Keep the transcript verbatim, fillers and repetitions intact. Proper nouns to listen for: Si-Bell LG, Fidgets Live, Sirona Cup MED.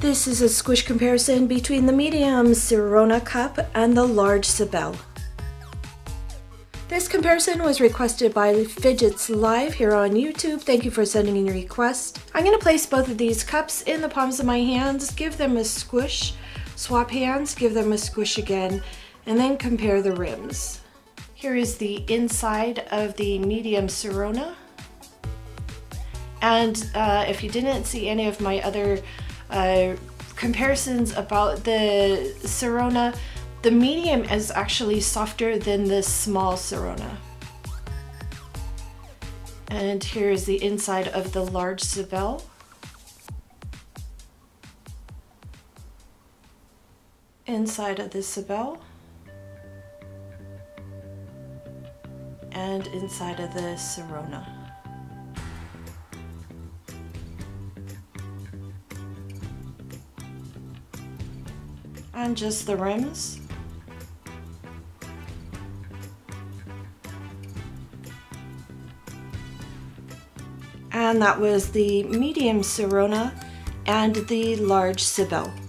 This is a squish comparison between the medium Sirona Cup and the large Si-Bell. This comparison was requested by Fidgets Live here on YouTube. Thank you for sending in your request. I'm going to place both of these cups in the palms of my hands, give them a squish, swap hands, give them a squish again, and then compare the rims. Here is the inside of the medium Sirona. And uh, if you didn't see any of my other uh, comparisons about the Sirona, the medium is actually softer than the small Sirona. And here is the inside of the large Si-Bell. Inside of the Si-Bell. And inside of the Sirona. And just the rims. And that was the medium Sirona and the large Si-Bell.